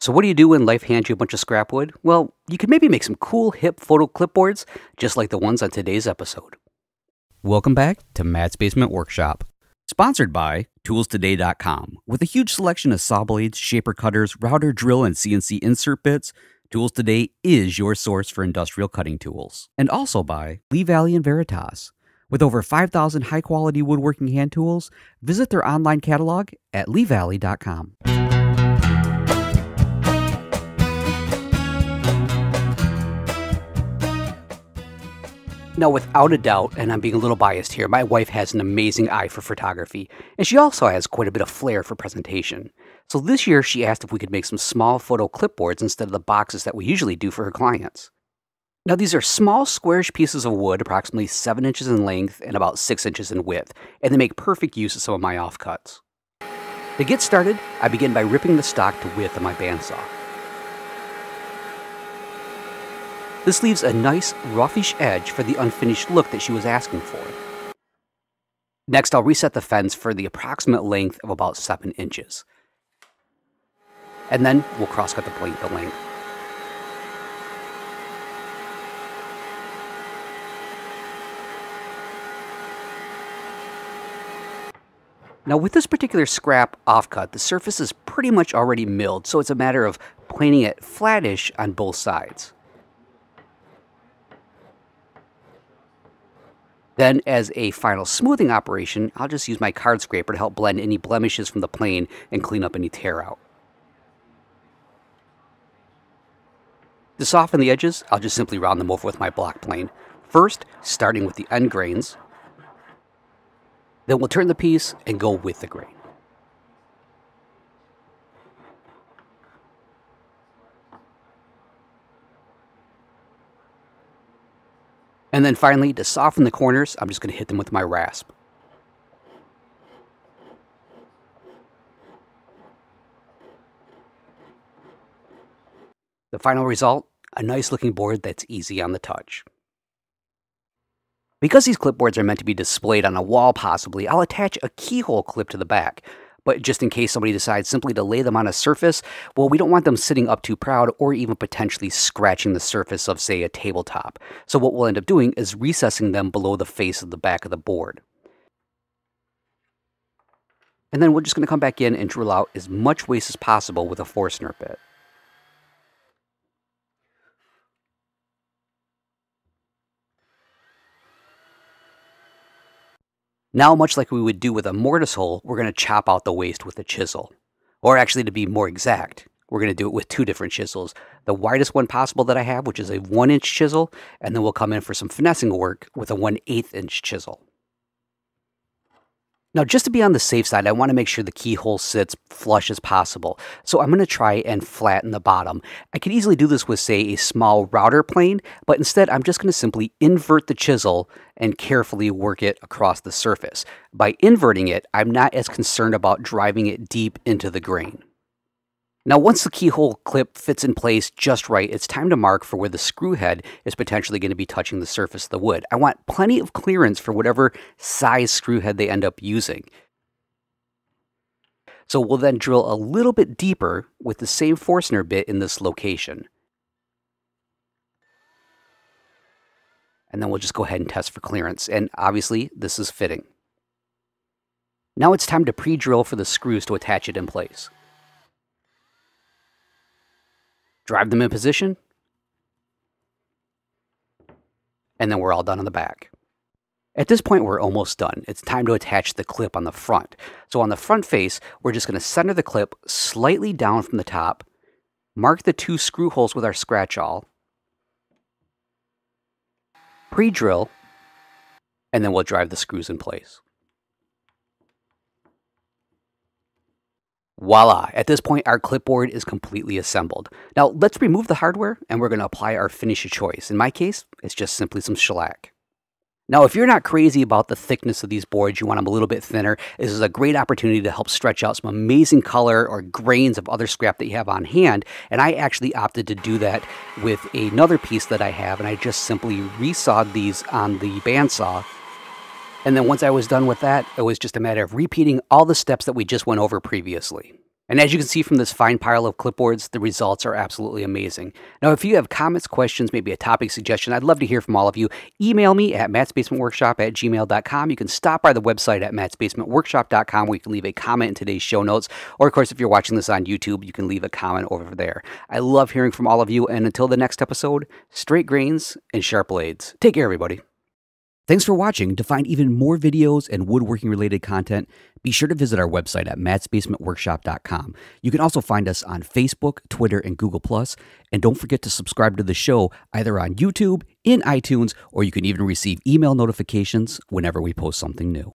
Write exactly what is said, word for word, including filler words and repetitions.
So what do you do when life hands you a bunch of scrap wood? Well, you could maybe make some cool, hip photo clipboards, just like the ones on today's episode. Welcome back to Matt's Basement Workshop, sponsored by Tools Today dot com. With a huge selection of saw blades, shaper cutters, router drill, and C N C insert bits, Tools Today is your source for industrial cutting tools. And also by Lee Valley and Veritas. With over five thousand high-quality woodworking hand tools, visit their online catalog at Lee Valley dot com. Now, without a doubt, and I'm being a little biased here, my wife has an amazing eye for photography, and she also has quite a bit of flair for presentation. So this year, she asked if we could make some small photo clipboards instead of the boxes that we usually do for her clients. Now, these are small, squarish pieces of wood, approximately seven inches in length and about six inches in width, and they make perfect use of some of my offcuts. To get started, I begin by ripping the stock to width on my bandsaw. This leaves a nice, roughish edge for the unfinished look that she was asking for. Next, I'll reset the fence for the approximate length of about seven inches. And then we'll crosscut the plane to length. Now, with this particular scrap offcut, the surface is pretty much already milled, so it's a matter of planing it flattish on both sides. Then, as a final smoothing operation, I'll just use my card scraper to help blend any blemishes from the plane and clean up any tear out. To soften the edges, I'll just simply round them off with my block plane. First, starting with the end grains. Then we'll turn the piece and go with the grain. And then finally, to soften the corners, I'm just going to hit them with my rasp. The final result, a nice looking board that's easy on the touch. Because these clipboards are meant to be displayed on a wall possibly, I'll attach a keyhole clip to the back. But just in case somebody decides simply to lay them on a surface, well, we don't want them sitting up too proud or even potentially scratching the surface of, say, a tabletop. So what we'll end up doing is recessing them below the face of the back of the board. And then we're just going to come back in and drill out as much waste as possible with a Forstner bit. Now, much like we would do with a mortise hole, we're going to chop out the waste with a chisel. Or actually, to be more exact, we're going to do it with two different chisels. The widest one possible that I have, which is a one inch chisel, and then we'll come in for some finessing work with a one eighth inch chisel. Now, just to be on the safe side, I want to make sure the keyhole sits flush as possible. So I'm going to try and flatten the bottom. I could easily do this with, say, a small router plane, but instead I'm just going to simply invert the chisel and carefully work it across the surface. By inverting it, I'm not as concerned about driving it deep into the grain. Now, once the keyhole clip fits in place just right, it's time to mark for where the screw head is potentially going to be touching the surface of the wood. I want plenty of clearance for whatever size screw head they end up using. So we'll then drill a little bit deeper with the same Forstner bit in this location. And then we'll just go ahead and test for clearance. And obviously, this is fitting. Now it's time to pre-drill for the screws to attach it in place. Drive them in position, and then we're all done on the back. At this point, we're almost done. It's time to attach the clip on the front. So on the front face, we're just going to center the clip slightly down from the top, mark the two screw holes with our scratch awl, pre-drill, and then we'll drive the screws in place. Voila! At this point, our clipboard is completely assembled. Now, let's remove the hardware, and we're going to apply our finish of choice. In my case, it's just simply some shellac. Now, if you're not crazy about the thickness of these boards, you want them a little bit thinner, this is a great opportunity to help stretch out some amazing color or grains of other scrap that you have on hand, and I actually opted to do that with another piece that I have, and I just simply resawed these on the bandsaw. And then once I was done with that, it was just a matter of repeating all the steps that we just went over previously. And as you can see from this fine pile of clipboards, the results are absolutely amazing. Now, if you have comments, questions, maybe a topic suggestion, I'd love to hear from all of you. Email me at mattsbasementworkshop at gmail dot com. You can stop by the website at mattsbasementworkshop dot com where you can leave a comment in today's show notes. Or, of course, if you're watching this on YouTube, you can leave a comment over there. I love hearing from all of you. And until the next episode, straight grains and sharp blades. Take care, everybody. Thanks for watching. To find even more videos and woodworking-related content, be sure to visit our website at matts basement workshop dot com. You can also find us on Facebook, Twitter, and Google plus. And don't forget to subscribe to the show either on YouTube, in iTunes, or you can even receive email notifications whenever we post something new.